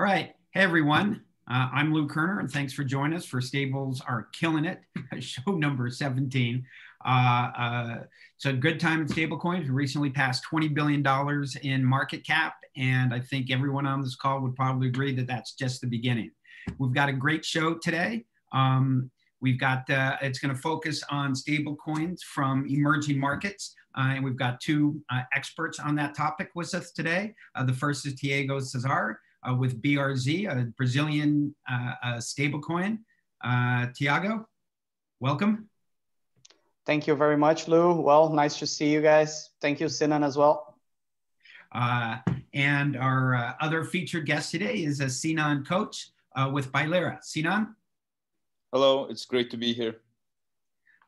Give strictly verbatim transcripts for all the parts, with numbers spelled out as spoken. All right. Hey, everyone. Uh, I'm Lou Kerner, and thanks for joining us for Stables Are Killing It, show number seventeen. Uh, uh, it's a good time in stablecoins. We recently passed twenty billion dollars in market cap, and I think everyone on this call would probably agree that that's just the beginning. We've got a great show today. Um, We've got, uh, it's going to focus on stable coins from emerging markets. Uh, and we've got two uh, experts on that topic with us today. Uh, the first is Thiago Cesar uh, with B R Z, a Brazilian uh, uh, stable coin. Uh, Thiago, welcome. Thank you very much, Lou. Well, nice to see you guys. Thank you, Sinan, as well. Uh, and our uh, other featured guest today is uh, Sinan Koc uh, with BiLira. Sinan? Hello, it's great to be here.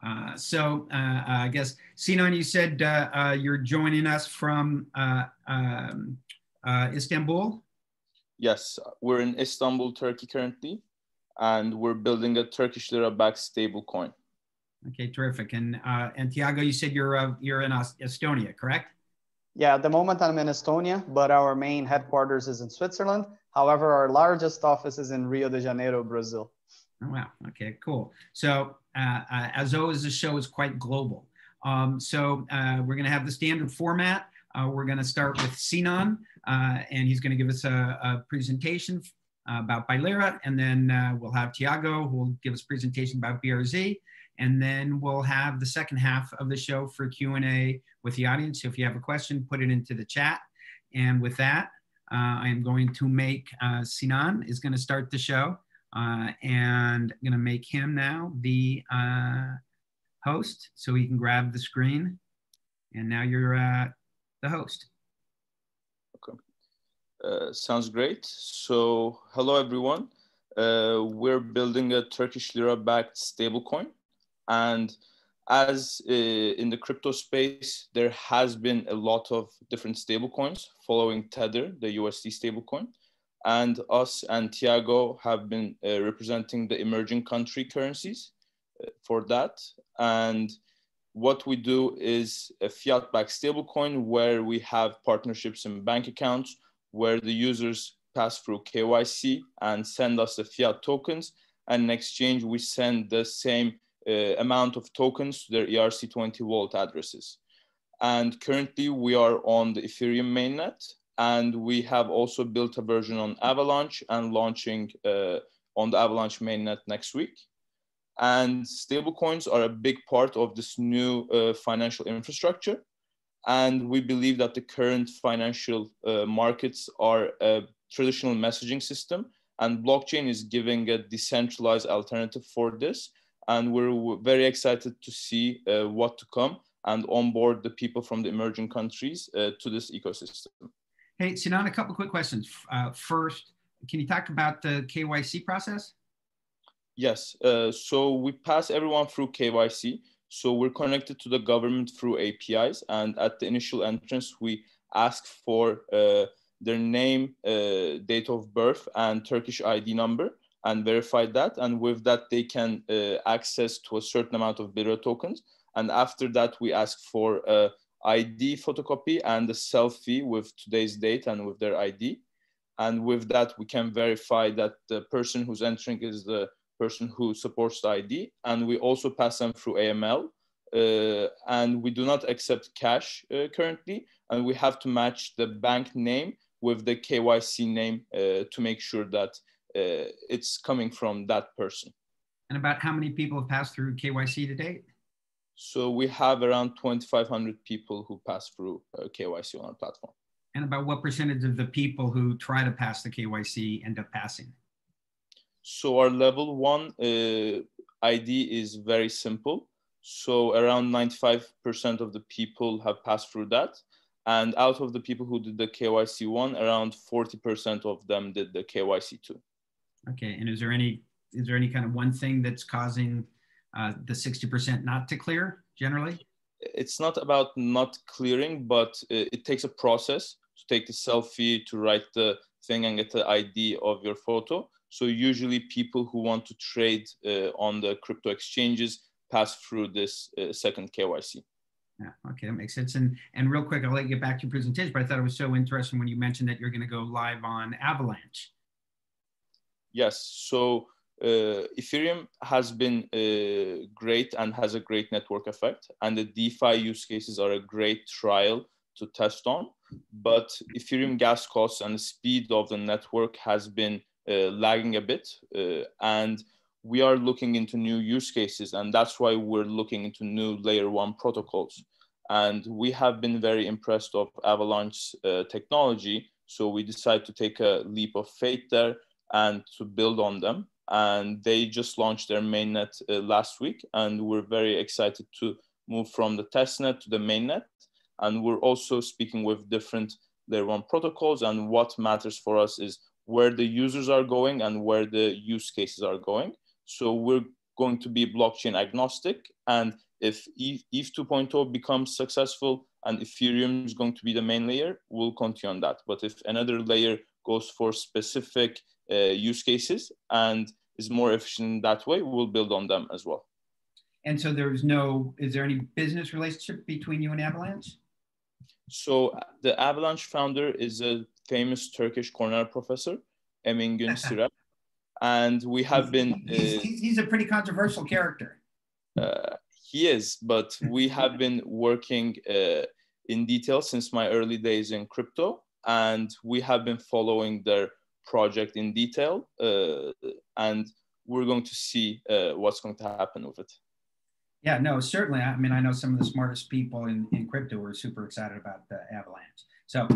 Uh, so uh, I guess, Sinan, you said uh, uh, you're joining us from uh, um, uh, Istanbul? Yes, we're in Istanbul, Turkey currently, and we're building a Turkish lira-backed stable coin. Okay, terrific. And, uh, and Thiago, you said you're, uh, you're in Estonia, correct? Yeah, at the moment I'm in Estonia, but our main headquarters is in Switzerland. However, our largest office is in Rio de Janeiro, Brazil. Oh, wow. Okay, cool. So uh, uh, as always, the show is quite global. Um, so uh, we're going to have the standard format. Uh, we're going to start with Sinan, uh, and he's going to give us a, a presentation uh, about BiLira, and then uh, we'll have Thiago, who will give us a presentation about B R Z, and then we'll have the second half of the show for Q and A with the audience. So if you have a question, put it into the chat. And with that, uh, I am going to make uh, Sinan is going to start the show. Uh, and I'm going to make him now the uh, host, so he can grab the screen. And now you're uh, the host. Okay, uh, sounds great. So hello, everyone. Uh, we're building a Turkish lira-backed stablecoin. And as uh, in the crypto space, there has been a lot of different stablecoins following Tether, the U S D stablecoin. And us and Thiago have been uh, representing the emerging country currencies uh, for that. And what we do is a fiat-backed stablecoin where we have partnerships in bank accounts, where the users pass through K Y C and send us the fiat tokens. And in exchange, we send the same uh, amount of tokens to their E R C twenty wallet addresses. And currently, we are on the Ethereum mainnet. And we have also built a version on Avalanche and launching uh, on the Avalanche mainnet next week. And stablecoins are a big part of this new uh, financial infrastructure. And we believe that the current financial uh, markets are a traditional messaging system, and blockchain is giving a decentralized alternative for this. And we're very excited to see uh, what to come and onboard the people from the emerging countries uh, to this ecosystem. Hey, Sinan, a couple of quick questions. Uh, first, can you talk about the K Y C process? Yes. Uh, so we pass everyone through K Y C. So we're connected to the government through A P Is. And at the initial entrance, we ask for uh, their name, uh, date of birth, and Turkish I D number, and verify that. And with that, they can uh, access to a certain amount of BiLira tokens. And after that, we ask for uh, I D photocopy and a selfie with today's date and with their I D. And with that, we can verify that the person who's entering is the person who supports the I D. And we also pass them through A M L. Uh, and we do not accept cash uh, currently. And we have to match the bank name with the K Y C name uh, to make sure that uh, it's coming from that person. And about how many people have passed through K Y C to date? So we have around twenty-five hundred people who pass through uh, K Y C on our platform. And about what percentage of the people who try to pass the K Y C end up passing? So our level one uh, I D is very simple. So around ninety-five percent of the people have passed through that. And out of the people who did the K Y C one, around forty percent of them did the K Y C two. Okay, and is there any, is there any kind of one thing that's causing Uh, the sixty percent not to clear generally? It's not about not clearing, but it, it takes a process to take the selfie, to write the thing and get the I D of your photo. So usually people who want to trade uh, on the crypto exchanges pass through this uh, second K Y C. Yeah, okay, that makes sense. And, and real quick, I'll let you get back to your presentation, but I thought it was so interesting when you mentioned that you're going to go live on Avalanche. Yes. So uh, Ethereum has been uh, great and has a great network effect, and the DeFi use cases are a great trial to test on. But Ethereum gas costs and the speed of the network has been uh, lagging a bit, uh, and we are looking into new use cases, and that's why we're looking into new layer one protocols. And we have been very impressed of Avalanche uh, technology. So we decided to take a leap of faith there and to build on them. And they just launched their mainnet uh, last week. And we're very excited to move from the testnet to the mainnet. And we're also speaking with different layer one protocols. And what matters for us is where the users are going and where the use cases are going. So we're going to be blockchain agnostic. And if E T H two point oh becomes successful and Ethereum is going to be the main layer, we'll continue on that. But if another layer goes for specific uh, use cases and is more efficient that way, we'll build on them as well. And so there's no, is there any business relationship between you and Avalanche? So the Avalanche founder is a famous Turkish Cornell professor, Emin Gün Sirel. And we have been- uh, he's, he's a pretty controversial character. Uh, he is, but we have been working uh, in detail since my early days in crypto. And we have been following their project in detail. Uh, and we're going to see uh, what's going to happen with it. Yeah, no, certainly. I mean, I know some of the smartest people in, in crypto are super excited about the Avalanche. So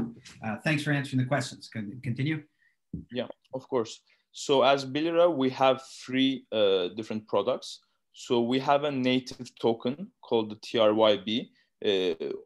uh, thanks for answering the questions. Can continue? Yeah, of course. So as BiLira, we have three uh, different products. So we have a native token called the T R Y B uh,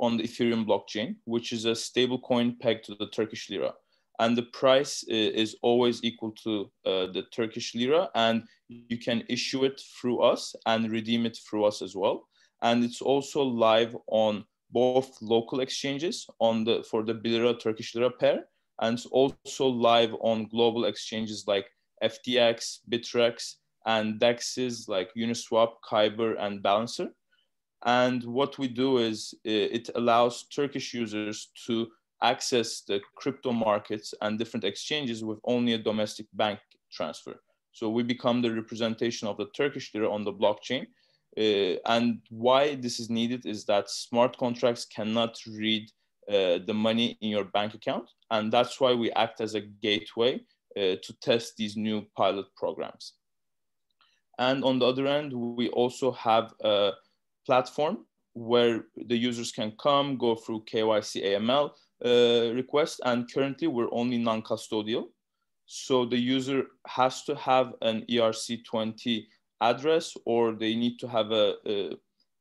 on the Ethereum blockchain, which is a stable coin pegged to the Turkish lira. And the price is always equal to uh, the Turkish lira. And you can issue it through us and redeem it through us as well. And it's also live on both local exchanges on the for the BiLira Turkish lira pair. And it's also live on global exchanges like F T X, Bittrex, and D E Xs like Uniswap, Kyber, and Balancer. And what we do is it allows Turkish users to access the crypto markets and different exchanges with only a domestic bank transfer. So we become the representation of the Turkish lira on the blockchain. Uh, and why this is needed is that smart contracts cannot read uh, the money in your bank account. And that's why we act as a gateway uh, to test these new pilot programs. And on the other end, we also have a platform where the users can come, go through K Y C A M L uh, requests. And currently, we're only non-custodial. So the user has to have an E R C twenty address, or they need to have a, a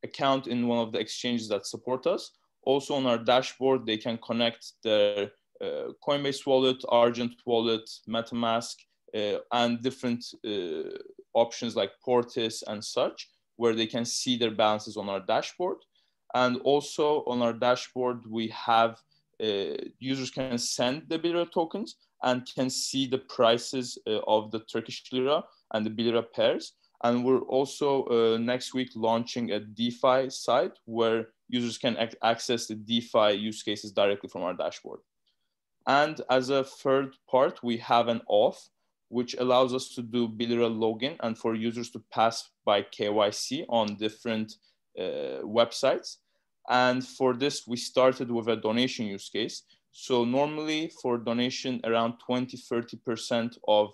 account in one of the exchanges that support us. Also on our dashboard, they can connect their uh, Coinbase wallet, Argent wallet, MetaMask, Uh, and different uh, options like Portis and such, where they can see their balances on our dashboard. And also on our dashboard, we have uh, users can send the BiLira tokens and can see the prices uh, of the Turkish lira and the BiLira pairs. And we're also uh, next week launching a DeFi site where users can ac access the DeFi use cases directly from our dashboard. And as a third part, we have an off, which allows us to do BiLira login and for users to pass by K Y C on different uh, websites. And for this, we started with a donation use case. So normally for donation, around twenty, thirty percent of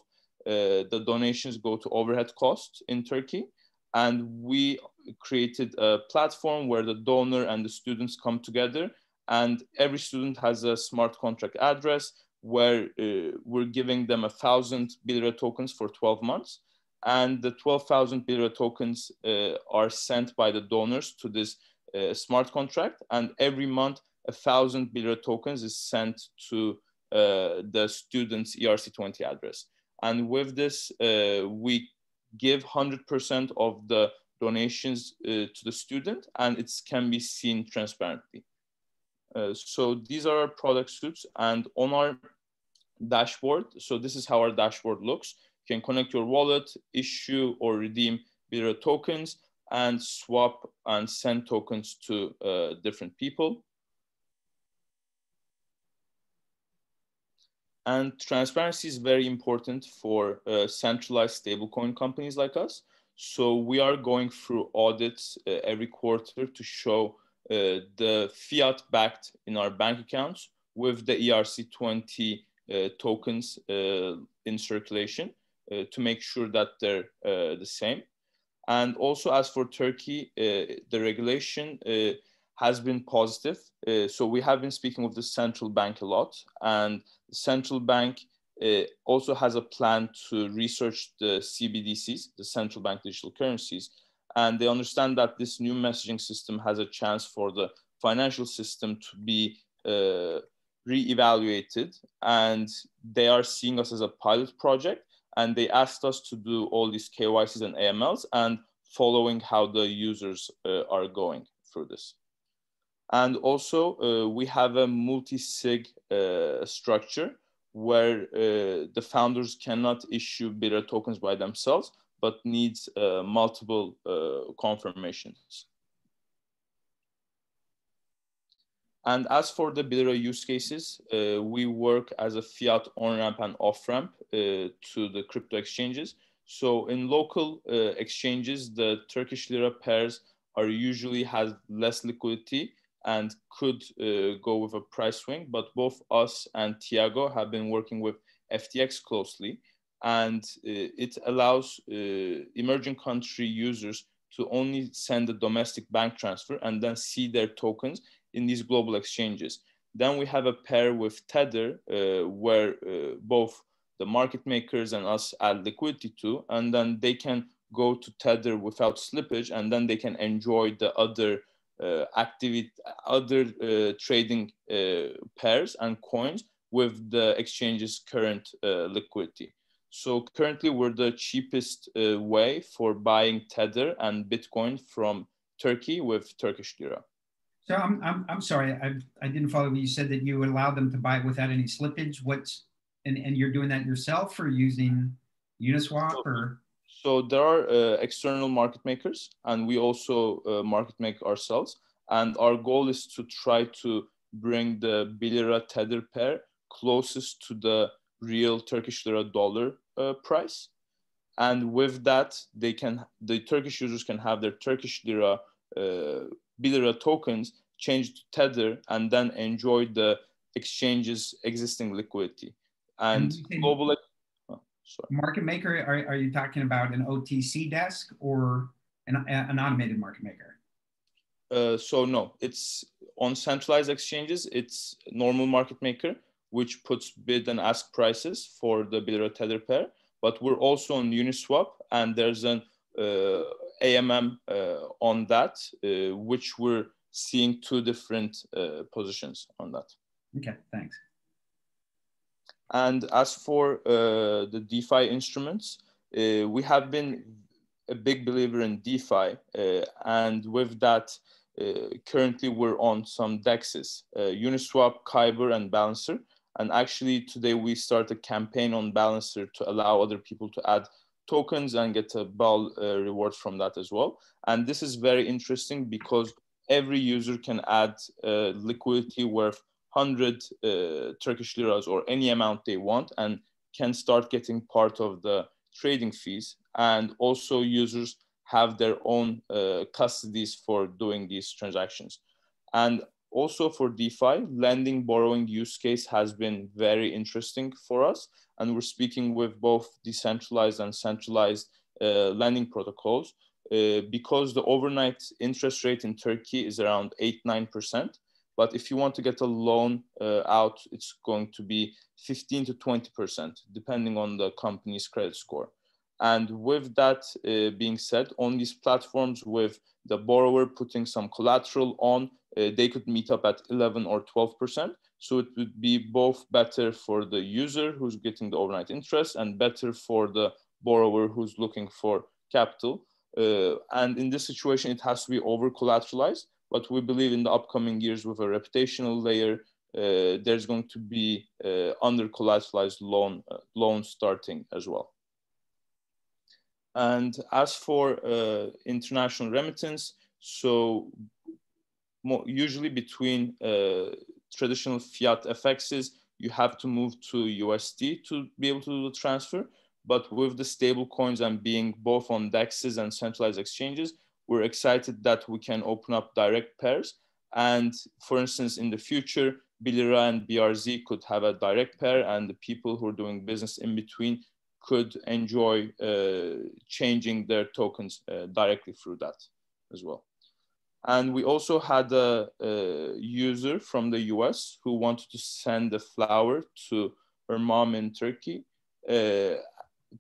uh, the donations go to overhead costs in Turkey. And we created a platform where the donor and the students come together, and every student has a smart contract address, where uh, we're giving them a thousand BiLira tokens for twelve months. And the twelve thousand BiLira tokens uh, are sent by the donors to this uh, smart contract. And every month, a thousand BiLira tokens is sent to uh, the student's E R C twenty address. And with this, uh, we give one hundred percent of the donations uh, to the student, and it can be seen transparently. Uh, so these are our product suites, and on our dashboard, so this is how our dashboard looks. You can connect your wallet, issue or redeem BiLira tokens, and swap and send tokens to uh, different people. And transparency is very important for uh, centralized stablecoin companies like us. So we are going through audits uh, every quarter to show uh, the fiat backed in our bank accounts with the E R C twenty uh, tokens uh, in circulation uh, to make sure that they're uh, the same. And also as for Turkey, uh, the regulation uh, has been positive. Uh, so we have been speaking with the central bank a lot, and the central bank uh, also has a plan to research the C B D Cs, the central bank digital currencies. And they understand that this new messaging system has a chance for the financial system to be uh, re-evaluated. And they are seeing us as a pilot project. And they asked us to do all these K Y Cs and A M Ls and following how the users uh, are going through this. And also uh, we have a multi-sig uh, structure where uh, the founders cannot issue BiLira tokens by themselves, but needs uh, multiple uh, confirmations. And as for the BiLira use cases, uh, we work as a fiat on-ramp and off-ramp uh, to the crypto exchanges. So in local uh, exchanges, the Turkish lira pairs are usually has less liquidity and could uh, go with a price swing, but both us and Thiago have been working with F T X closely. And uh, it allows uh, emerging country users to only send a domestic bank transfer and then see their tokens in these global exchanges. Then we have a pair with Tether, uh, where uh, both the market makers and us add liquidity to, and then they can go to Tether without slippage, and then they can enjoy the other uh, activity, other uh, trading uh, pairs and coins with the exchange's current uh, liquidity. So currently we're the cheapest uh, way for buying Tether and Bitcoin from Turkey with Turkish lira. So I'm, I'm, I'm sorry, I, I didn't follow when you said that you allow them to buy without any slippage. What's, and, and you're doing that yourself or using Uniswap or? So there are uh, external market makers, and we also uh, market make ourselves. And our goal is to try to bring the BiLira Tether pair closest to the real Turkish lira dollar uh, price. And with that, they can, the Turkish users can have their Turkish lira uh, BiLira tokens changed to Tether and then enjoy the exchange's existing liquidity. And, and global oh, sorry. Market maker, are, are you talking about an O T C desk or an, an automated market maker? Uh, so no, it's on centralized exchanges. It's normal market maker, which puts bid and ask prices for the BiLira Tether pair. But we're also on Uniswap, and there's an uh, A M M uh, on that, uh, which we're seeing two different uh, positions on that. Okay, thanks. And as for uh, the DeFi instruments, uh, we have been a big believer in DeFi. Uh, and with that, uh, currently we're on some DEXs, uh, Uniswap, Kyber, and Balancer. And actually today we start a campaign on Balancer to allow other people to add tokens and get a B A L uh, reward from that as well. And this is very interesting because every user can add uh, liquidity worth one hundred uh, Turkish liras or any amount they want and can start getting part of the trading fees. And also users have their own uh, custodies for doing these transactions. And also for DeFi, lending, borrowing use case has been very interesting for us. And we're speaking with both decentralized and centralized uh, lending protocols uh, because the overnight interest rate in Turkey is around eight, nine percent. But if you want to get a loan uh, out, it's going to be fifteen to twenty percent, depending on the company's credit score. And with that uh, being said, on these platforms with the borrower putting some collateral on, uh, they could meet up at eleven or twelve percent. So it would be both better for the user who's getting the overnight interest and better for the borrower who's looking for capital. Uh, and in this situation, it has to be over collateralized, but we believe in the upcoming years with a reputational layer, uh, there's going to be uh, under collateralized loan, uh, loan starting as well. And as for uh, international remittance, so usually between uh, traditional fiat F Xs, you have to move to U S D to be able to do the transfer. But with the stable coins and being both on D E Xs and centralized exchanges, we're excited that we can open up direct pairs. And for instance, in the future, BiLira and B R Z could have a direct pair, and the people who are doing business in between could enjoy uh, changing their tokens uh, directly through that as well. And we also had a, a user from the U S who wanted to send a flower to her mom in Turkey, uh,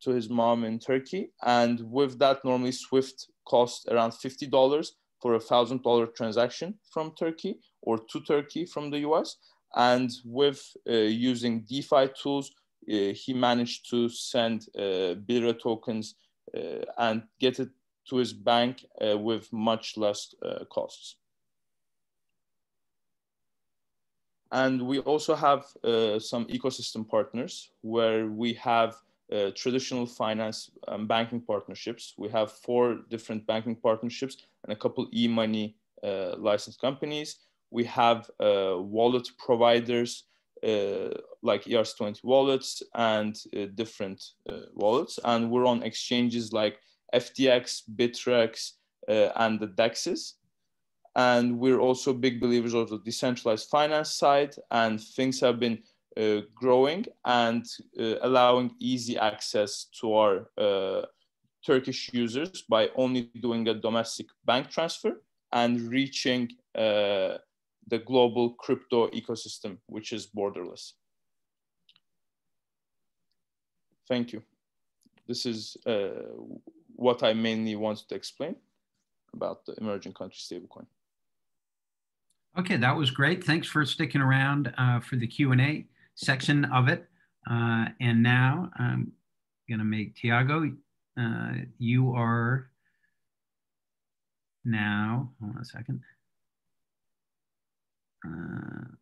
to his mom in Turkey. And with that, normally Swift costs around fifty dollars for a one thousand dollar transaction from Turkey or to Turkey from the U S. And with uh, using DeFi tools, uh, he managed to send uh, BiLira tokens uh, and get it to his bank uh, with much less uh, costs. And we also have uh, some ecosystem partners where we have uh, traditional finance and banking partnerships. We have four different banking partnerships and a couple e-money uh, licensed companies. We have uh, wallet providers uh, like E R C twenty wallets and uh, different uh, wallets. And we're on exchanges like F T X, Bittrex, uh, and the D E Xs. And we're also big believers of the decentralized finance side, and things have been uh, growing and uh, allowing easy access to our uh, Turkish users by only doing a domestic bank transfer and reaching uh, the global crypto ecosystem, which is borderless. Thank you. This is uh, what I mainly wanted to explain about the emerging country stablecoin. Okay, that was great. Thanks for sticking around uh, for the Q and A section of it. Uh, and now I'm gonna make Thiago, uh, you are now, hold on a second. Uh,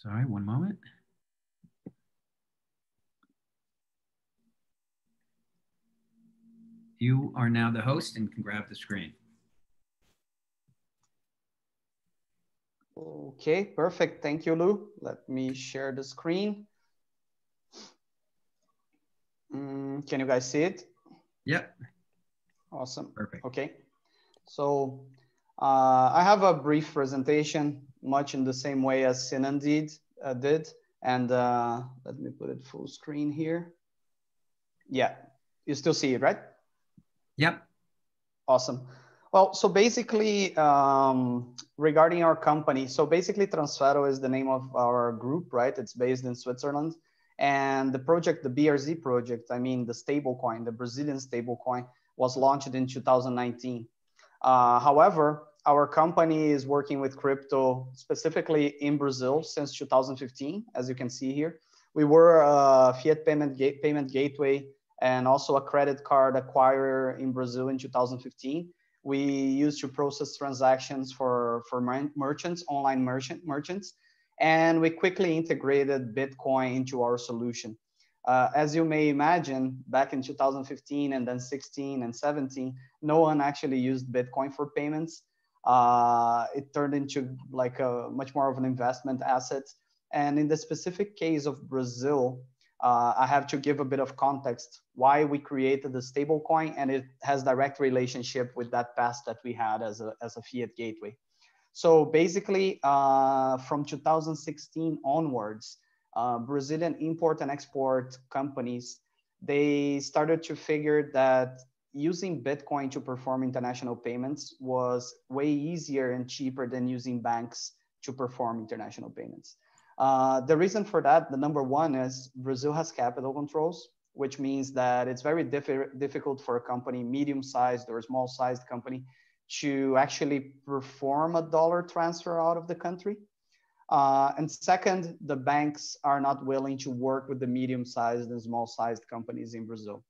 Sorry, one moment. You are now the host and can grab the screen. Okay, perfect. Thank you, Lou. Let me share the screen. Mm, can you guys see it? Yep. Awesome. Perfect. Okay. So uh, I have a brief presentation, much in the same way as Sinan did, uh, did. And uh, let me put it full screen here. Yeah, you still see it, right? Yep. Awesome. Well, so basically um, regarding our company, so basically Transfero is the name of our group, right? It's based in Switzerland. And the project, the B R Z project, I mean the stablecoin, the Brazilian stablecoin was launched in two thousand nineteen. Uh, however, our company is working with crypto specifically in Brazil since two thousand fifteen, as you can see here. We were a fiat payment, gate, payment gateway and also a credit card acquirer in Brazil in two thousand fifteen. We used to process transactions for, for merchants, online merchant merchants, and we quickly integrated Bitcoin into our solution. Uh, as you may imagine, back in two thousand fifteen and then sixteen and seventeen, no one actually used Bitcoin for payments. Uh, it turned into like a much more of an investment asset. And in the specific case of Brazil, uh, I have to give a bit of context why we created the stablecoin, and it has direct relationship with that past that we had as a, as a fiat gateway. So basically uh, from two thousand sixteen onwards, uh, Brazilian import and export companies, they started to figure that using Bitcoin to perform international payments was way easier and cheaper than using banks to perform international payments. Uh, the reason for that, the number one is Brazil has capital controls, which means that it's very diffi- difficult for a company, medium-sized or small-sized company, to actually perform a dollar transfer out of the country. Uh, and second, the banks are not willing to work with the medium-sized and small-sized companies in Brazil.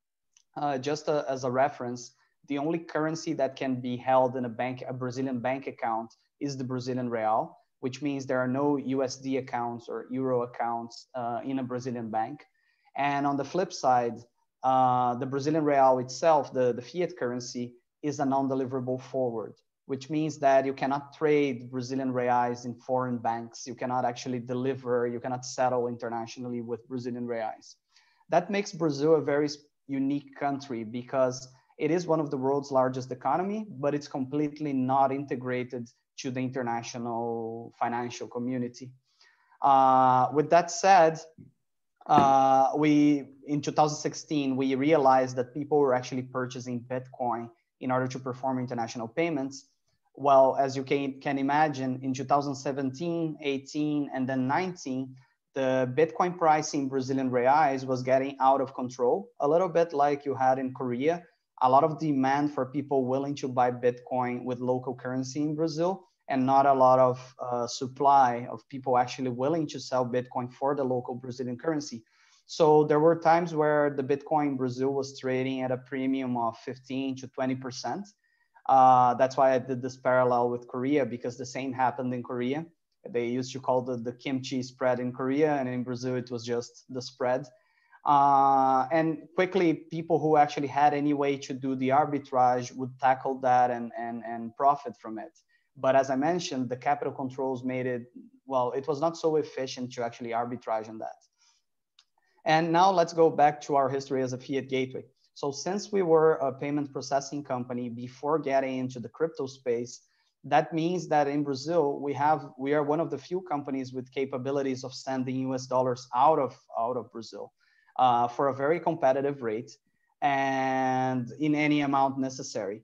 Uh, just a, as a reference, the only currency that can be held in a bank, a Brazilian bank account, is the Brazilian real, which means there are no U S D accounts or euro accounts uh, in a Brazilian bank. And on the flip side, uh, the Brazilian real itself, the, the fiat currency, is a non-deliverable forward, which means that you cannot trade Brazilian reais in foreign banks. You cannot actually deliver, you cannot settle internationally with Brazilian reais. That makes Brazil a very unique country because it is one of the world's largest economy, but it's completely not integrated to the international financial community. Uh, with that said, uh, we, in two thousand sixteen, we realized that people were actually purchasing Bitcoin in order to perform international payments. Well, as you can, can imagine, in two thousand seventeen, eighteen, and then nineteen, the Bitcoin price in Brazilian reais was getting out of control, a little bit like you had in Korea. A lot of demand for people willing to buy Bitcoin with local currency in Brazil, and not a lot of uh, supply of people actually willing to sell Bitcoin for the local Brazilian currency. So there were times where the Bitcoin in Brazil was trading at a premium of fifteen to twenty percent. Uh, that's why I did this parallel with Korea, because the same happened in Korea. They used to call the, the kimchi spread in Korea, and in Brazil it was just the spread. Uh, and quickly, people who actually had any way to do the arbitrage would tackle that and, and, and profit from it. But as I mentioned, the capital controls made it, well, it was not so efficient to actually arbitrage on that. And now let's go back to our history as a fiat gateway. So since we were a payment processing company before getting into the crypto space, that means that in Brazil, we have, we are one of the few companies with capabilities of sending U S dollars out of, out of Brazil uh, for a very competitive rate and in any amount necessary.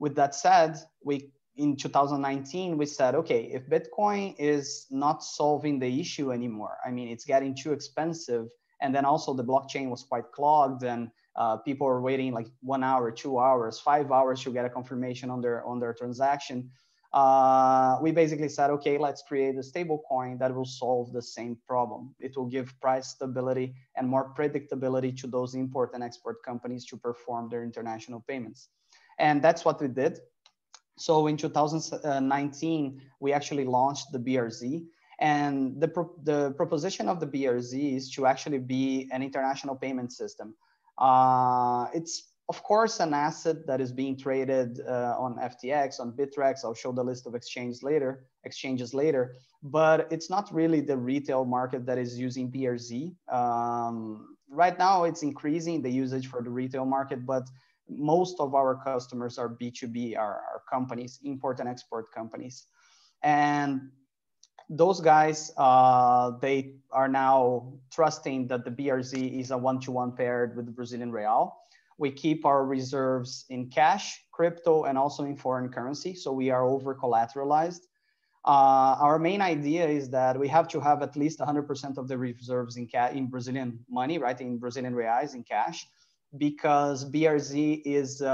With that said, we in two thousand nineteen, we said, okay, if Bitcoin is not solving the issue anymore, I mean, it's getting too expensive. And then also the blockchain was quite clogged, and uh, people were waiting like one hour, two hours, five hours to get a confirmation on their, on their transaction. Uh, we basically said, okay, let's create a stable coin that will solve the same problem. It will give price stability and more predictability to those import and export companies to perform their international payments. And that's what we did. So in two thousand nineteen, we actually launched the B R Z. And the, pro the proposition of the B R Z is to actually be an international payment system. Uh, it's, of course, an asset that is being traded uh, on F T X, on Bittrex. I'll show the list of exchanges later, exchanges later. But it's not really the retail market that is using B R Z. Um, right now, it's increasing the usage for the retail market, but most of our customers are B two B, are, are companies, import and export companies. And those guys, uh, they are now trusting that the B R Z is a one-to-one paired with the Brazilian real. We keep our reserves in cash, crypto, and also in foreign currency. So we are over-collateralized. Uh, our main idea is that we have to have at least one hundred percent of the reserves in, in Brazilian money, right? In Brazilian reais, in cash, because B R Z is a,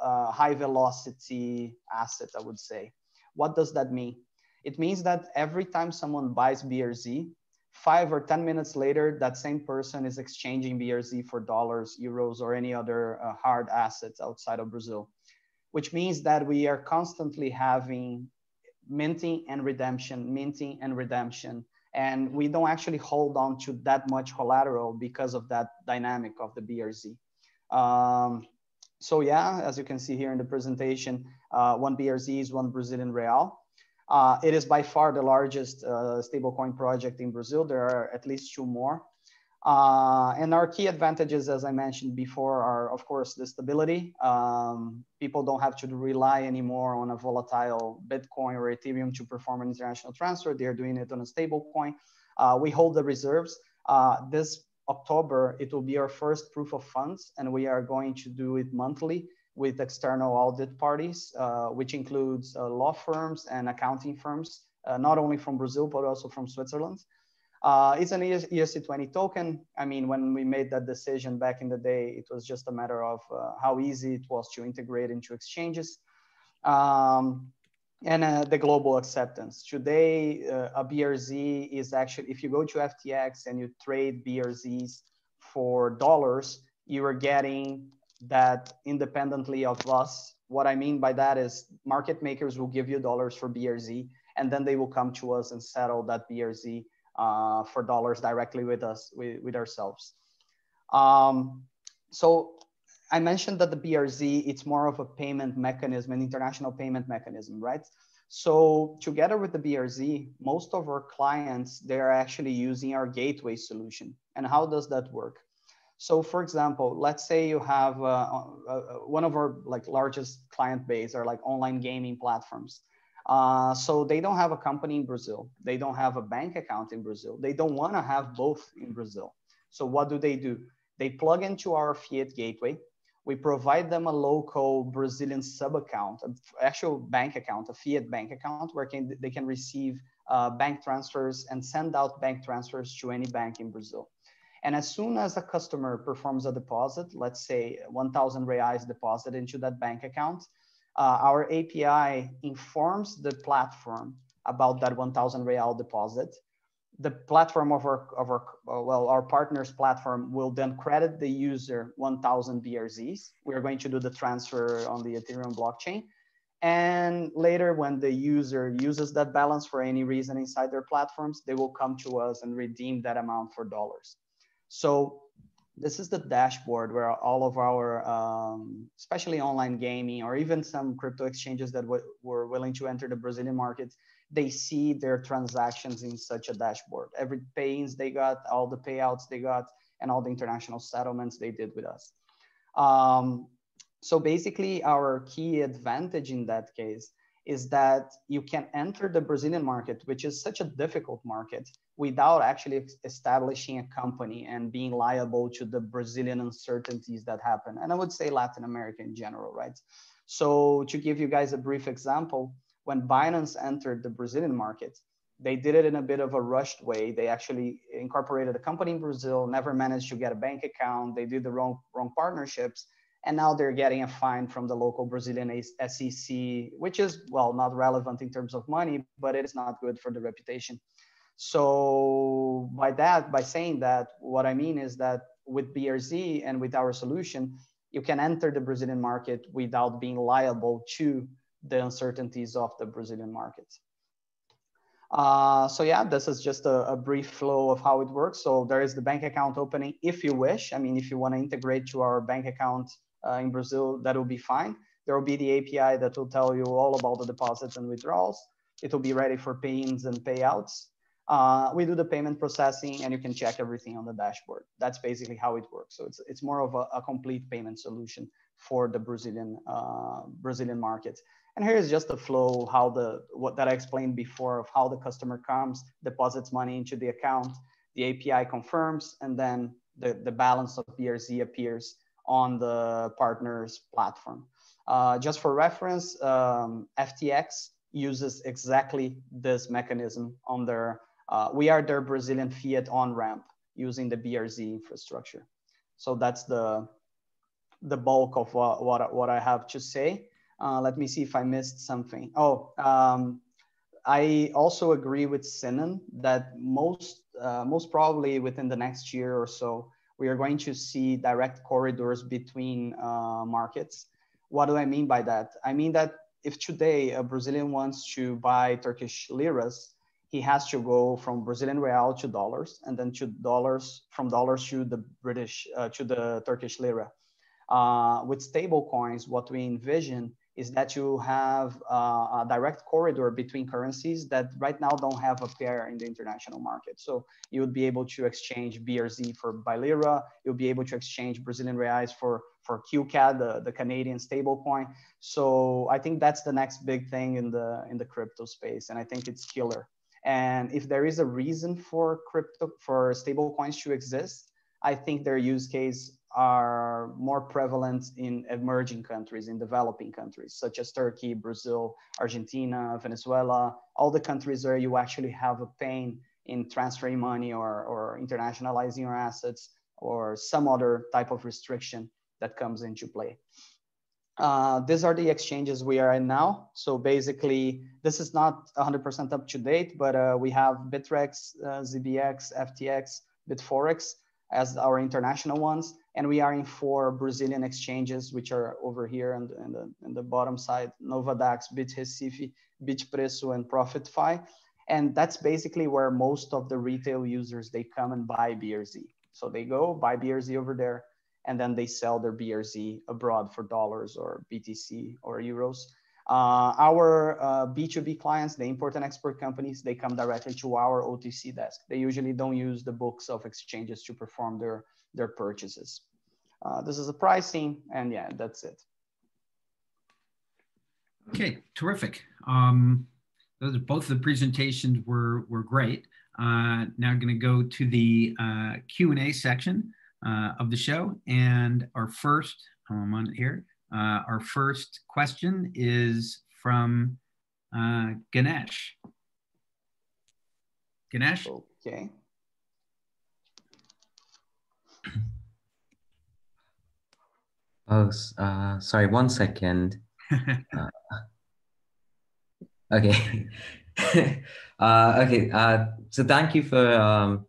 a high-velocity asset, I would say. What does that mean? It means that every time someone buys B R Z, five or ten minutes later, that same person is exchanging B R Z for dollars, euros, or any other uh, hard assets outside of Brazil, which means that we are constantly having minting and redemption, minting and redemption. And we don't actually hold on to that much collateral because of that dynamic of the B R Z. Um, so yeah, as you can see here in the presentation, uh, one B R Z is one Brazilian real. Uh, it is by far the largest uh, stablecoin project in Brazil. There are at least two more. Uh, and our key advantages, as I mentioned before, are, of course, the stability. Um, people don't have to rely anymore on a volatile Bitcoin or Ethereum to perform an international transfer. They're doing it on a stablecoin. Uh, we hold the reserves. Uh, this October, it will be our first proof of funds, and we are going to do it monthly with external audit parties, uh, which includes uh, law firms and accounting firms, uh, not only from Brazil, but also from Switzerland. Uh, it's an E R C twenty token. I mean, when we made that decision back in the day, it was just a matter of uh, how easy it was to integrate into exchanges. Um, and uh, the global acceptance. Today, uh, a B R Z is actually, if you go to F T X and you trade B R Zs for dollars, you are getting that independently of us. What I mean by that is market makers will give you dollars for B R Z, and then they will come to us and settle that B R Z uh, for dollars directly with us, with, with ourselves. Um, so I mentioned that the B R Z, it's more of a payment mechanism, an international payment mechanism, right? So together with the B R Z, most of our clients, they're actually using our gateway solution. And how does that work? So for example, let's say you have uh, uh, one of our like largest client base are like online gaming platforms. Uh, so they don't have a company in Brazil. They don't have a bank account in Brazil. They don't want to have both in Brazil. So what do they do? They plug into our fiat gateway. We provide them a local Brazilian sub-account, an actual bank account, a fiat bank account, where can, they can receive uh, bank transfers and send out bank transfers to any bank in Brazil. And as soon as a customer performs a deposit, let's say one thousand reais deposit into that bank account, uh, our A P I informs the platform about that one thousand real deposit. The platform of our, of our, well, our partner's platform will then credit the user one thousand B R Zs. We are going to do the transfer on the Ethereum blockchain. And later when the user uses that balance for any reason inside their platforms, they will come to us and redeem that amount for dollars. So this is the dashboard where all of our, um, especially online gaming or even some crypto exchanges that were willing to enter the Brazilian market, they see their transactions in such a dashboard. Every pay-ins they got, all the payouts they got, and all the international settlements they did with us. Um, so basically our key advantage in that case is that you can enter the Brazilian market, which is such a difficult market, without actually establishing a company and being liable to the Brazilian uncertainties that happen. And I would say Latin America in general, right? So to give you guys a brief example, when Binance entered the Brazilian market, they did it in a bit of a rushed way. They actually incorporated a company in Brazil, never managed to get a bank account. They did the wrong, wrong partnerships. And now they're getting a fine from the local Brazilian S E C, which is, well, not relevant in terms of money, but it is not good for the reputation. So by that, by saying that, what I mean is that with B R Z and with our solution, you can enter the Brazilian market without being liable to the uncertainties of the Brazilian market. Uh, so yeah, this is just a, a brief flow of how it works. So there is the bank account opening if you wish. I mean, if you want to integrate to our bank account uh, in Brazil, that will be fine. There will be the A P I that will tell you all about the deposits and withdrawals. It will be ready for pay-ins and payouts. Uh, we do the payment processing and you can check everything on the dashboard. That's basically how it works. So it's, it's more of a, a complete payment solution for the Brazilian, uh, Brazilian market. And here is just the flow, how the, what that I explained before of how the customer comes, deposits money into the account, the A P I confirms, and then the, the balance of B R Z appears on the partner's platform. Uh, just for reference, um, F T X uses exactly this mechanism on their, uh, we are their Brazilian fiat on-ramp using the B R Z infrastructure. So that's the, the bulk of uh, what, what I have to say. Uh, let me see if I missed something. Oh, um, I also agree with Sinan that most, uh, most probably within the next year or so, we are going to see direct corridors between uh, markets. What do I mean by that? I mean that if today a Brazilian wants to buy Turkish liras, he has to go from Brazilian real to dollars, and then to dollars, from dollars to the British, uh, to the Turkish lira. Uh, with stable coins, what we envision is that you have uh, a direct corridor between currencies that right now don't have a pair in the international market. So you would be able to exchange B R Z for BiLira, you'll be able to exchange Brazilian reais for, for Q C A D, the, the Canadian stable coin. So I think that's the next big thing in the, in the crypto space. And I think it's killer. And if there is a reason for crypto, for stable coins to exist, I think their use case are more prevalent in emerging countries, in developing countries, such as Turkey, Brazil, Argentina, Venezuela, all the countries where you actually have a pain in transferring money or, or internationalizing your assets or some other type of restriction that comes into play. Uh, these are the exchanges we are in now. So basically, this is not one hundred percent up to date, but uh, we have Bittrex, uh, Z B X, F T X, Bitforex as our international ones. And we are in four Brazilian exchanges, which are over here on the, on the, on the bottom side, NovaDAX, BitRecife, BitPreço, and ProfitFi. And that's basically where most of the retail users, they come and buy B R Z. So they go buy B R Z over there. and then they sell their B R Z abroad for dollars or B T C or euros. Uh, our uh, B two B clients, the import and export companies, they come directly to our O T C desk. They usually don't use the books of exchanges to perform their, their purchases. Uh, this is the pricing, and yeah, that's it. Okay, terrific. Um, those, both the presentations were, were great. Uh, now gonna go to the uh, Q and A section uh, of the show, and our first, I'm on it here, Uh, our first question is from uh, Ganesh. Ganesh? Okay. Oh, uh, sorry, one second. uh, okay. uh, okay, uh, so thank you for um,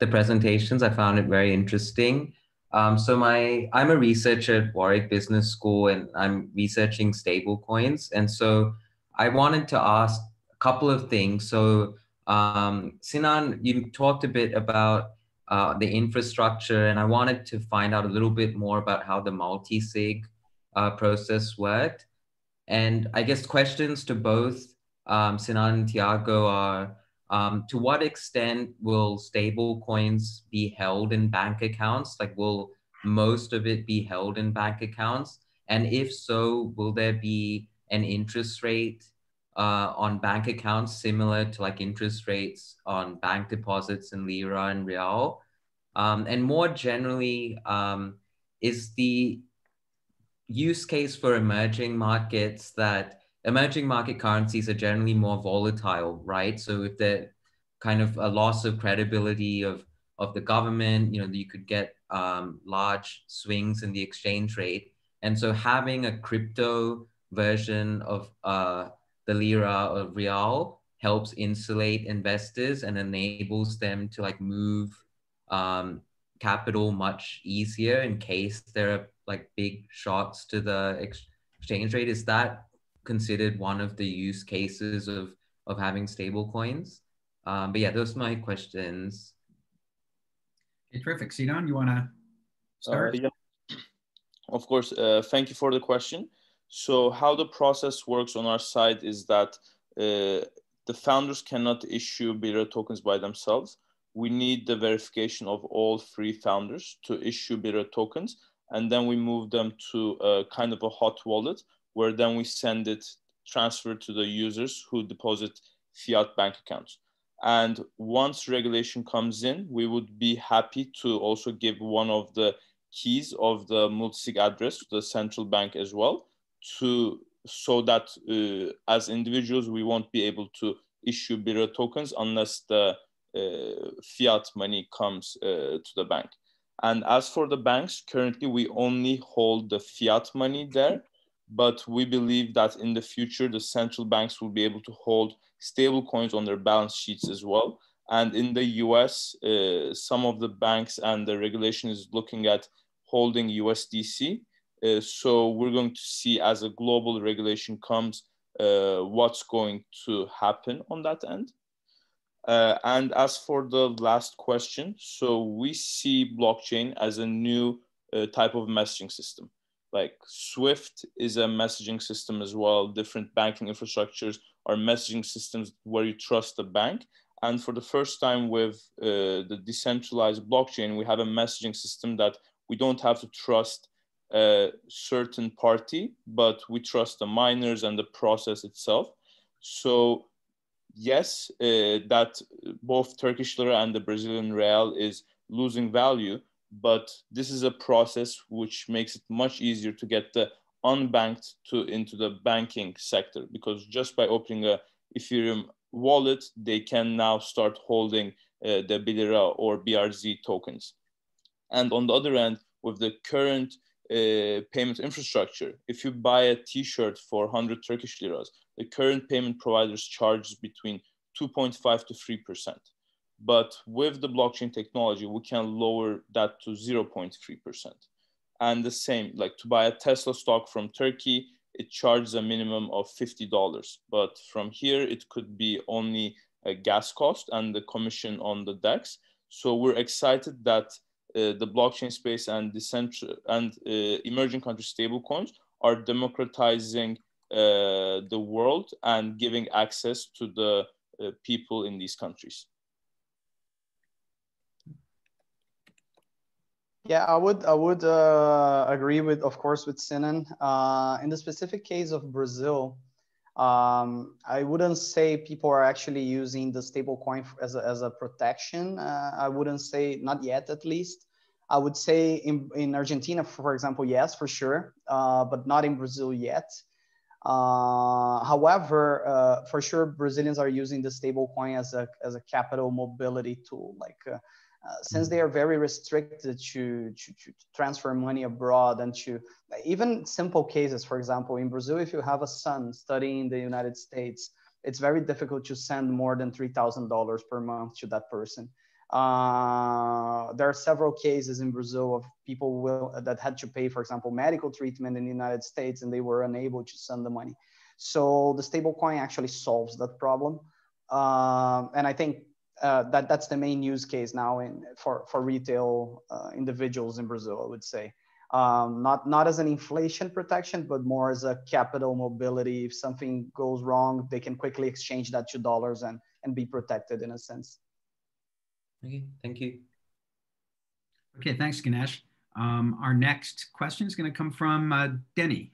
the presentations. I found it very interesting. Um, so my, I'm a researcher at Warwick Business School, and I'm researching stable coins. And so I wanted to ask a couple of things. So um, Sinan, you talked a bit about uh, the infrastructure, and I wanted to find out a little bit more about how the multi-sig uh, process worked. And I guess questions to both um, Sinan and Thiago are, Um, to what extent will stable coins be held in bank accounts? Like, will most of it be held in bank accounts? And if so, will there be an interest rate uh, on bank accounts similar to like interest rates on bank deposits in Lira and Real? Um, and more generally, um, is the use case for emerging markets that emerging market currencies are generally more volatile, right? So if they're kind of a loss of credibility of, of the government, you know, you could get um, large swings in the exchange rate. And so having a crypto version of uh, the Lira or Real helps insulate investors and enables them to like move um, capital much easier in case there are like big shocks to the ex exchange rate. Is that considered one of the use cases of, of having stable coins? Um, but yeah, those are my questions. Okay, terrific. Sinan, you wanna start? Uh, yeah. Of course, uh, thank you for the question. So how the process works on our side is that uh, the founders cannot issue BiLira tokens by themselves. We need the verification of all three founders to issue BiLira tokens, and then we move them to a kind of a hot wallet, where then we send it transferred to the users who deposit fiat bank accounts. And once regulation comes in, we would be happy to also give one of the keys of the multisig address to the central bank as well, to so that uh, as individuals, we won't be able to issue BiLira tokens unless the uh, fiat money comes uh, to the bank. And as for the banks, currently we only hold the fiat money there, but we believe that in the future, the central banks will be able to hold stable coins on their balance sheets as well. And in the U S, uh, some of the banks and the regulation is looking at holding U S D C. Uh, so we're going to see as a global regulation comes, uh, what's going to happen on that end. Uh, and as for the last question, so we see blockchain as a new uh, type of messaging system. Like Swift is a messaging system as well. Different banking infrastructures are messaging systems where you trust the bank. And for the first time with uh, the decentralized blockchain, we have a messaging system that we don't have to trust a certain party, but we trust the miners and the process itself. So yes, uh, that both Turkish lira and the Brazilian real is losing value, but this is a process which makes it much easier to get the unbanked to into the banking sector, because just by opening a Ethereum wallet, they can now start holding uh, the BiLira or B R Z tokens. And on the other end, with the current uh, payment infrastructure, if you buy a t-shirt for one hundred Turkish liras, the current payment providers charge between two point five to three percent. But with the blockchain technology, we can lower that to zero point three percent. And the same, like to buy a Tesla stock from Turkey, it charges a minimum of fifty dollars. But from here, it could be only a gas cost and the commission on the DEX. So we're excited that uh, the blockchain space and decentral and uh, emerging country stablecoins are democratizing uh, the world and giving access to the uh, people in these countries. Yeah, I would I would uh, agree with, of course, with Sinan. Uh, in the specific case of Brazil, um, I wouldn't say people are actually using the stablecoin as a, as a protection. Uh, I wouldn't say, not yet at least. I would say in, in Argentina, for example, yes, for sure, uh, but not in Brazil yet. Uh, however, uh, for sure, Brazilians are using the stablecoin as a, as a capital mobility tool, like. Uh, Uh, since they are very restricted to, to, to transfer money abroad and to even simple cases, for example, in Brazil, if you have a son studying in the United States, it's very difficult to send more than three thousand dollars per month to that person. Uh, there are several cases in Brazil of people will, that had to pay, for example, medical treatment in the United States, and they were unable to send the money. So the stablecoin actually solves that problem. Uh, and I think Uh, that that's the main use case now in for for retail uh, individuals in Brazil, I would say, um, not not as an inflation protection, but more as a capital mobility. If something goes wrong, they can quickly exchange that to dollars and and be protected in a sense. Okay, thank you. Okay, thanks, Ganesh. Um, our next question is going to come from uh, Denny.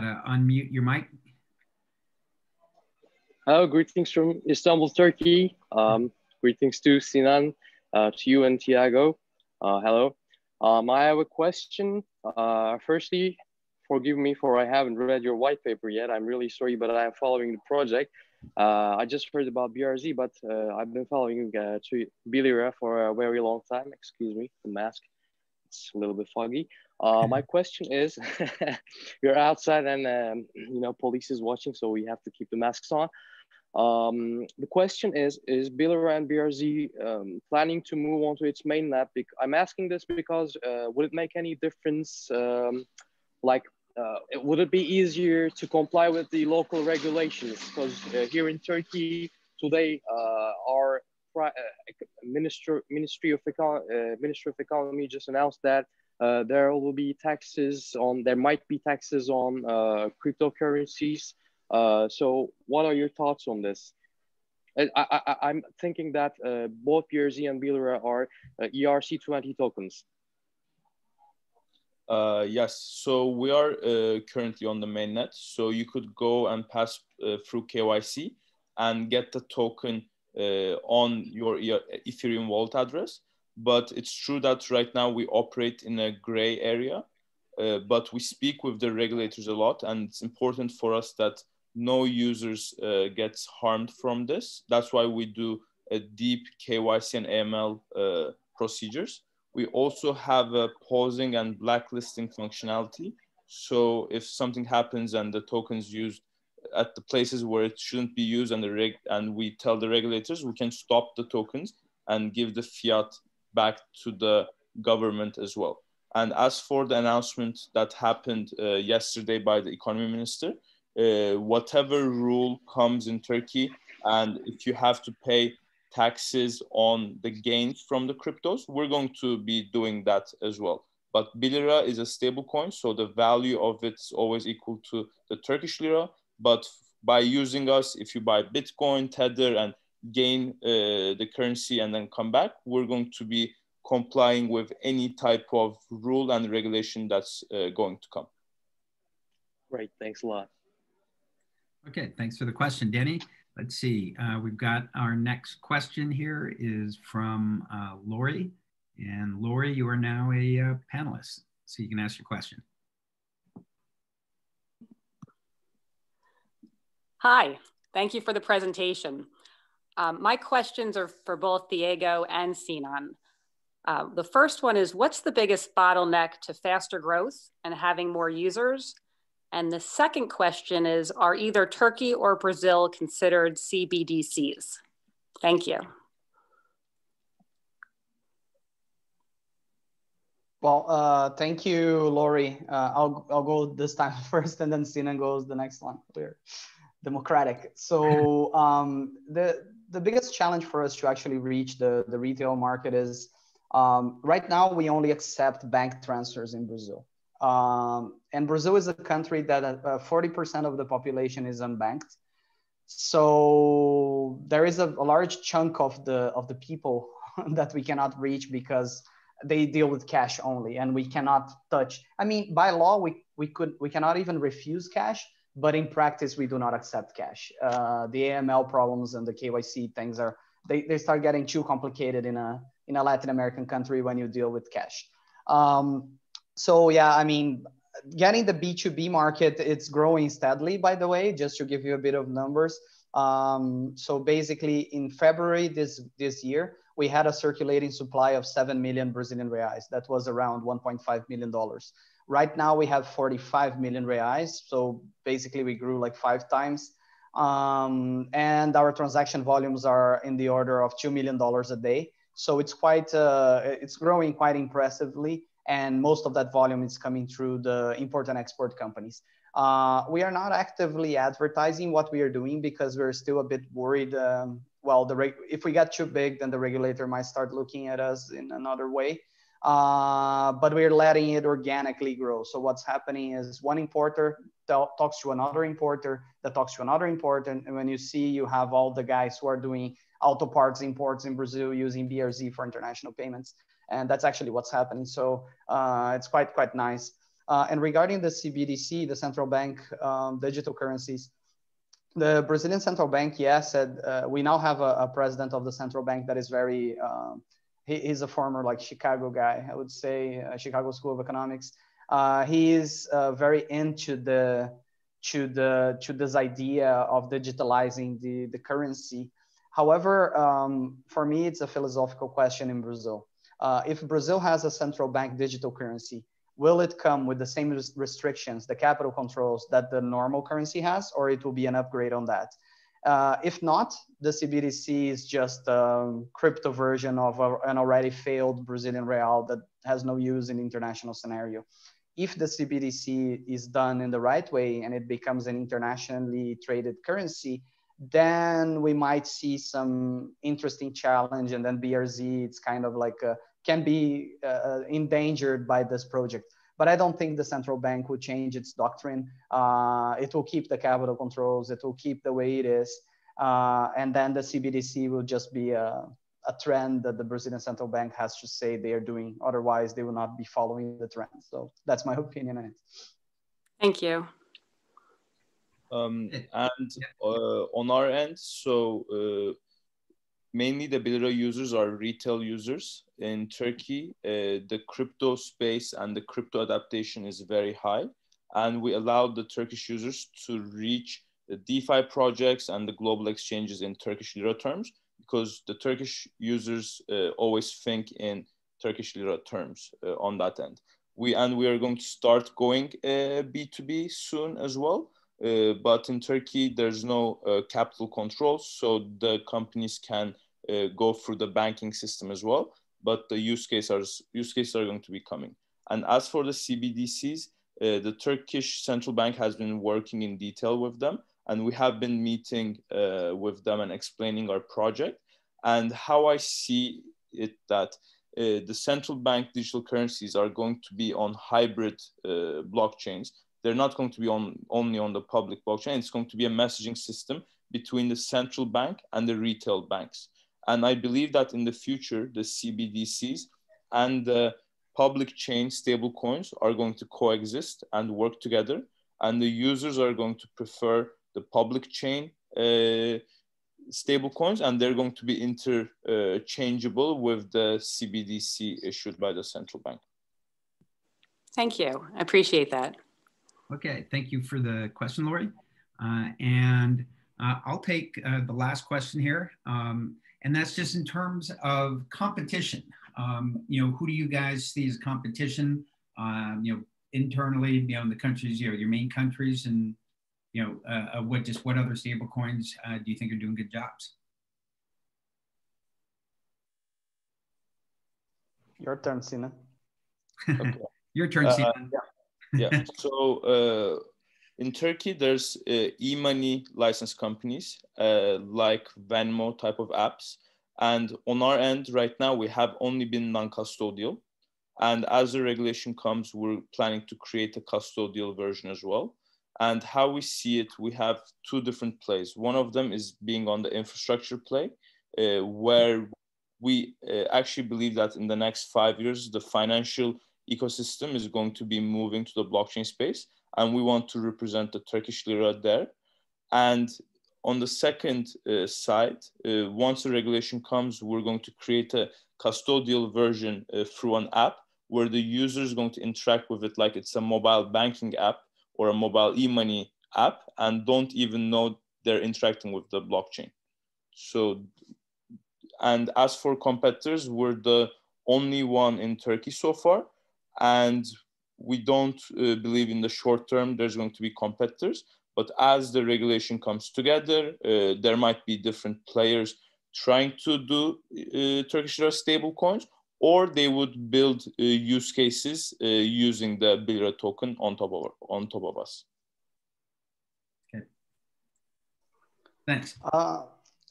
Gotta unmute your mic. Hello, greetings from Istanbul, Turkey. Um, greetings to Sinan, uh, to you and Thiago. Uh, hello. Um, I have a question. Uh, firstly, forgive me for I haven't read your white paper yet. I'm really sorry, but I am following the project. Uh, I just heard about B R Z, but uh, I've been following uh, to BiLira for a very long time. Excuse me, the mask. It's a little bit foggy. Uh, my question is, we're outside and, um, you know, police is watching, so we have to keep the masks on. Um, the question is, is BiLira and B R Z um, planning to move on to its mainnet? I'm asking this because uh, would it make any difference? Um, like, uh, would it be easier to comply with the local regulations? Because uh, here in Turkey today, uh, our uh, Minister, Ministry of Econ uh, Ministry of Economy just announced that Uh, there will be taxes on, there might be taxes on uh, cryptocurrencies. Uh, so what are your thoughts on this? I, I, I'm thinking that uh, both B R Z and BiLira are uh, E R C twenty tokens. Uh, yes, so we are uh, currently on the mainnet. So you could go and pass uh, through K Y C and get the token uh, on your Ethereum wallet address. But it's true that right now we operate in a gray area, uh, but we speak with the regulators a lot, and it's important for us that no users uh, gets harmed from this. That's why we do a deep K Y C and A M L uh, procedures. We also have a pausing and blacklisting functionality. So if something happens and the token's used at the places where it shouldn't be used, and the reg and we tell the regulators, we can stop the tokens and give the fiat back to the government as well. And as for the announcement that happened uh, yesterday by the economy minister, uh, whatever rule comes in Turkey, and if you have to pay taxes on the gains from the cryptos, we're going to be doing that as well. But BiLira is a stable coin, so the value of it's always equal to the Turkish lira. But by using us, if you buy Bitcoin, Tether, and gain uh, the currency and then come back, we're going to be complying with any type of rule and regulation that's uh, going to come. Great, thanks a lot. Okay, thanks for the question, Denny. Let's see, uh, we've got our next question here is from uh, Lori. And Lori, you are now a uh, panelist, so you can ask your question. Hi, thank you for the presentation. Um, my questions are for both Thiago and Sinan. Uh, the first one is, what's the biggest bottleneck to faster growth and having more users? And the second question is, are either Turkey or Brazil considered C B D Cs? Thank you. Well, uh, thank you, Lori. Uh, I'll, I'll go this time first, and then Sinan goes the next one. Clear. democratic. So um, the the biggest challenge for us to actually reach the the retail market is um, right now we only accept bank transfers in Brazil. Um, and Brazil is a country that uh, forty percent of the population is unbanked. So there is a, a large chunk of the of the people that we cannot reach because they deal with cash only, and we cannot touch. I mean, by law, we we could we cannot even refuse cash, but in practice, we do not accept cash. Uh, the A M L problems and the K Y C things are they they start getting too complicated in a in a Latin American country when you deal with cash. Um, So yeah, I mean, getting the B two B market, it's growing steadily, by the way, just to give you a bit of numbers. Um, so basically in February this, this year, we had a circulating supply of seven million Brazilian reais. That was around one point five million dollars. Right now we have forty-five million reais. So basically we grew like five times. Um, and our transaction volumes are in the order of two million dollars a day. So it's quite, uh, it's growing quite impressively. And most of that volume is coming through the import and export companies. Uh, we are not actively advertising what we are doing because we're still a bit worried. Um, well, the reg if we got too big, then the regulator might start looking at us in another way. Uh, but we're letting it organically grow. So what's happening is one importer talks to another importer that talks to another importer. And, and when you see, you have all the guys who are doing auto parts imports in Brazil using B R Z for international payments. And that's actually what's happening. So uh, it's quite, quite nice. Uh, and regarding the C B D C, the central bank um, digital currencies, the Brazilian central bank, yeah, said uh, we now have a, a president of the central bank that is very, um, he, he's a former like Chicago guy, I would say, uh, Chicago School of Economics. Uh, he is uh, very into the, to the, to this idea of digitalizing the, the currency. However, um, for me, it's a philosophical question in Brazil. Uh, if Brazil has a central bank digital currency, will it come with the same res restrictions, the capital controls that the normal currency has, or it will be an upgrade on that? Uh, if not, the C B D C is just a crypto version of a, an already failed Brazilian real that has no use in international scenario. If the C B D C is done in the right way and it becomes an internationally traded currency, then we might see some interesting challenge. And then B R Z, it's kind of like a, can be uh, endangered by this project. But I don't think the central bank will change its doctrine. Uh, it will keep the capital controls. It will keep the way it is. Uh, and then the C B D C will just be a, a trend that the Brazilian central bank has to say they are doing. Otherwise, they will not be following the trend. So that's my opinion on it. Thank you. Um, and uh, on our end, so uh, mainly the BiLira users are retail users. In Turkey, uh, the crypto space and the crypto adaptation is very high. And we allowed the Turkish users to reach the DeFi projects and the global exchanges in Turkish lira terms, because the Turkish users uh, always think in Turkish lira terms uh, on that end. We, and we are going to start going uh, B two B soon as well. Uh, but in Turkey, there's no uh, capital controls, so the companies can uh, go through the banking system as well. But the use cases, use cases are going to be coming. And as for the C B D Cs, uh, the Turkish central bank has been working in detail with them, and we have been meeting uh, with them and explaining our project. And how I see it that uh, the central bank digital currencies are going to be on hybrid uh, blockchains. They're not going to be on, only on the public blockchain. It's going to be a messaging system between the central bank and the retail banks. And I believe that in the future, the C B D Cs and the public chain stable coins are going to coexist and work together. And the users are going to prefer the public chain uh, stable coins, and they're going to be interchangeable uh, with the C B D C issued by the central bank. Thank you. I appreciate that. Okay, thank you for the question, Lori. Uh, and uh, I'll take uh, the last question here. Um, and that's just in terms of competition. Um, you know, who do you guys see as competition, um, you know, internally, you know, in the countries, you know, your main countries, and, you know, uh, what just what other stable coins uh, do you think are doing good jobs? Your turn, Sinan. Okay. Your turn, Sinan. Uh, yeah. Yeah, so uh, In Turkey, there's uh, e-money licensed companies uh, like Venmo type of apps. And on our end right now, we have only been non-custodial. And as the regulation comes, we're planning to create a custodial version as well. And how we see it, we have two different plays. One of them is being on the infrastructure play, uh, where we uh, actually believe that in the next five years, the financial ecosystem is going to be moving to the blockchain space. And we want to represent the Turkish lira there. And on the second uh, side, uh, once the regulation comes, we're going to create a custodial version uh, through an app where the user is going to interact with it like it's a mobile banking app or a mobile e-money app and don't even know they're interacting with the blockchain. So, and as for competitors, we're the only one in Turkey so far. And we don't uh, believe in the short term there's going to be competitors, but as the regulation comes together, uh, there might be different players trying to do uh, Turkish lira stable coins, or they would build uh, use cases uh, using the BiLira token on top of on top of us. Okay. Thanks. Uh,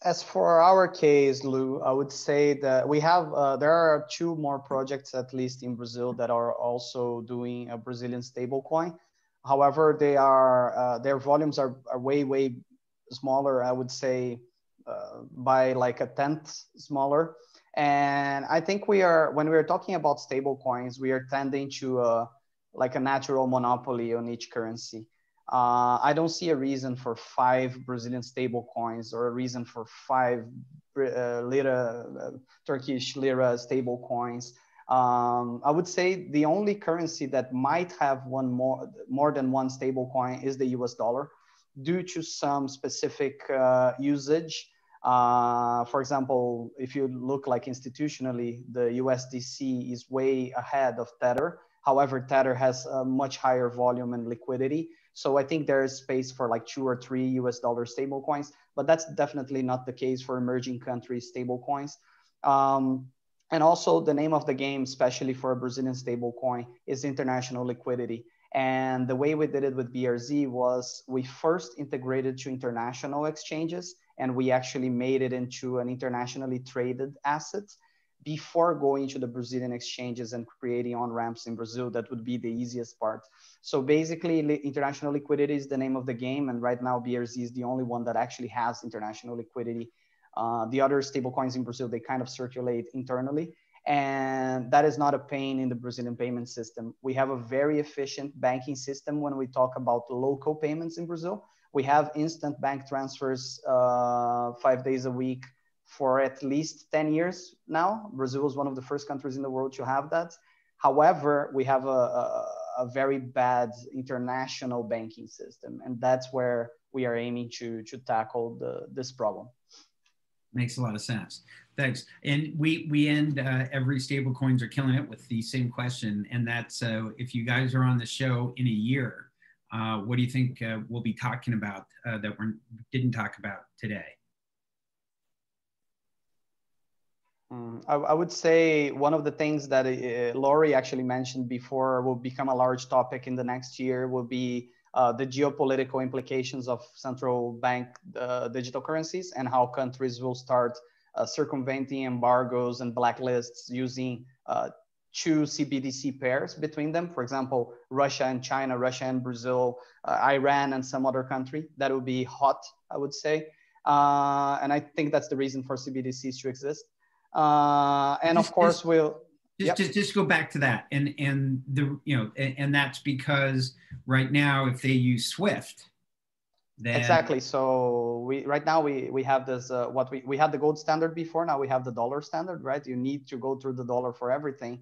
as for our case, Lou, I would say that we have, uh, there are two more projects, at least in Brazil, that are also doing a Brazilian stablecoin. However, they are, uh, their volumes are, are way, way smaller, I would say uh, by like a tenth smaller. And I think we are, when we're talking about stablecoins, we are tending to a, like a natural monopoly on each currency. Uh, I don't see a reason for five Brazilian stable coins or a reason for five uh, lira, uh, Turkish lira stable coins. Um, I would say the only currency that might have one more, more than one stable coin is the U S dollar due to some specific uh, usage. Uh, for example, if you look like institutionally, the U S D C is way ahead of Tether. However, Tether has a much higher volume and liquidity. So I think there is space for like two or three U S dollar stable coins, but that's definitely not the case for emerging countries stable coins. Um, and also the name of the game, especially for a Brazilian stable coin, is international liquidity. And the way we did it with B R Z was we first integrated to international exchanges and we actually made it into an internationally traded asset before going to the Brazilian exchanges and creating on-ramps in Brazil. That would be the easiest part. So basically, li- international liquidity is the name of the game. And right now, B R Z is the only one that actually has international liquidity. Uh, the other stablecoins in Brazil, they kind of circulate internally. And that is not a pain in the Brazilian payment system. We have a very efficient banking system when we talk about local payments in Brazil. We have instant bank transfers uh, five days a week for at least ten years now. Brazil is one of the first countries in the world to have that. However, we have a, a, a very bad international banking system, and that's where we are aiming to, to tackle the, this problem. Makes a lot of sense. Thanks. And we, we end uh, every Stablecoins Are Killing It with the same question, and that's uh, if you guys are on the show in a year, uh, what do you think uh, we'll be talking about uh, that we didn't talk about today? I, I would say one of the things that uh, Lori actually mentioned before will become a large topic in the next year will be uh, the geopolitical implications of central bank uh, digital currencies and how countries will start uh, circumventing embargoes and blacklists using uh, two C B D C pairs between them. For example, Russia and China, Russia and Brazil, uh, Iran and some other country. That would be hot, I would say. Uh, and I think that's the reason for C B D Cs to exist. Uh, and of just, course, just, we'll just, yep. just just go back to that, and and the you know, and, and that's because right now, if they use Swift, then exactly. So we right now we we have this uh, what we we had the gold standard before. Now we have the dollar standard, right? You need to go through the dollar for everything,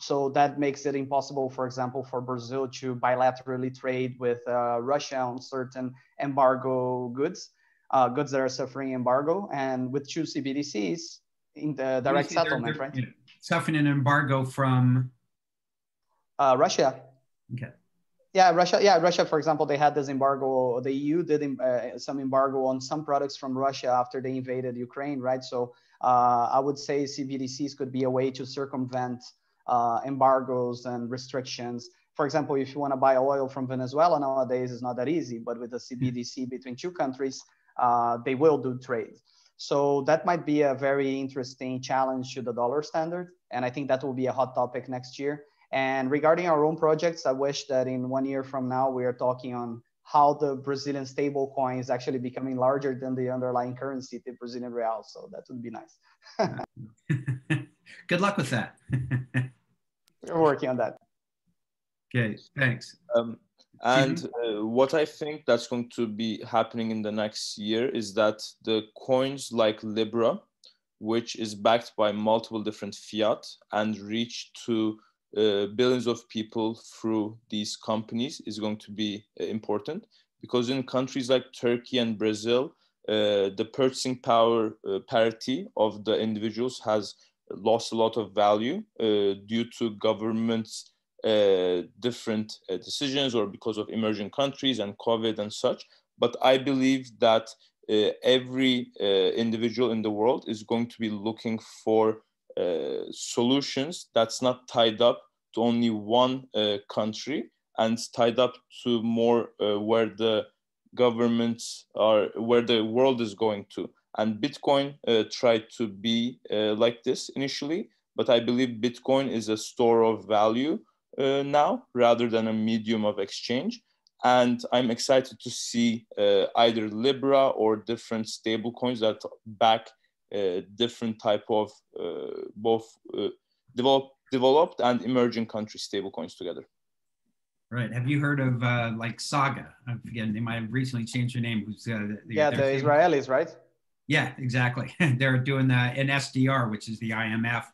so that makes it impossible, for example, for Brazil to bilaterally trade with uh, Russia on certain embargo goods, uh, goods that are suffering embargo, and with two C B D Cs. In the direct settlement, they're, they're, right? You know, suffering an embargo from uh, Russia. Okay. Yeah, Russia. Yeah, Russia. For example, they had this embargo. The E U did uh, some embargo on some products from Russia after they invaded Ukraine, right? So uh, I would say C B D Cs could be a way to circumvent uh, embargoes and restrictions. for example, if you want to buy oil from Venezuela nowadays, it's not that easy, but with the C B D C between two countries, uh, they will do trade. So that might be a very interesting challenge to the dollar standard. And I think that will be a hot topic next year. And regarding our own projects, I wish that in one year from now, we are talking on how the Brazilian stable coin is actually becoming larger than the underlying currency, the Brazilian real. So that would be nice. Good luck with that. We're working on that. Okay, thanks. Um, and uh, what I think that's going to be happening in the next year is that the coins like Libra, which is backed by multiple different fiat and reach to uh, billions of people through these companies, is going to be uh, important, because in countries like Turkey and Brazil, uh, the purchasing power uh, parity of the individuals has lost a lot of value uh, due to governments' Uh, different uh, decisions, or because of emerging countries and COVID and such. But I believe that uh, every uh, individual in the world is going to be looking for uh, solutions that's not tied up to only one uh, country, and tied up to more uh, where the governments are, where the world is going to. And Bitcoin uh, tried to be uh, like this initially, but I believe Bitcoin is a store of value Uh, now rather than a medium of exchange. And I'm excited to see uh, either Libra or different stable coins that back uh, different type of uh, both uh, develop, developed and emerging country stable coins together. Right. Have you heard of uh, like Saga? Again, they might have recently changed their name. Who's, uh, the, yeah, the famous Israelis, right? Yeah, exactly. They're doing the, an S D R, which is the I M F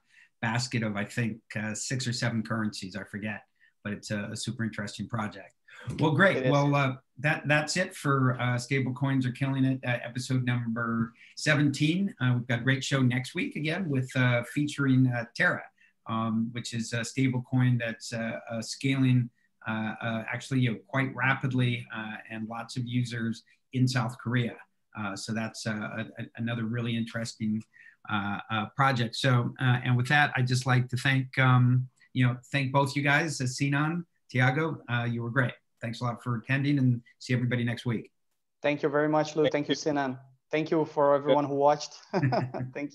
basket of, I think, uh, six or seven currencies, I forget, but it's a, a super interesting project. Well, great. Well, uh, that, that's it for uh, Stable Coins Are Killing It, uh, episode number seventeen. Uh, we've got a great show next week, again, with uh, featuring uh, Terra, um, which is a stable coin that's uh, uh, scaling uh, uh, actually you know, quite rapidly uh, and lots of users in South Korea. Uh, so that's uh, a, a, another really interesting Uh, uh, project. So, uh, and with that, I'd just like to thank, um, you know, thank both you guys, uh, Sinan, Thiago, uh, you were great. Thanks a lot for attending, and see everybody next week. Thank you very much, Lou. Thank, thank you, Sinan. Thank you for everyone who watched. Thank you.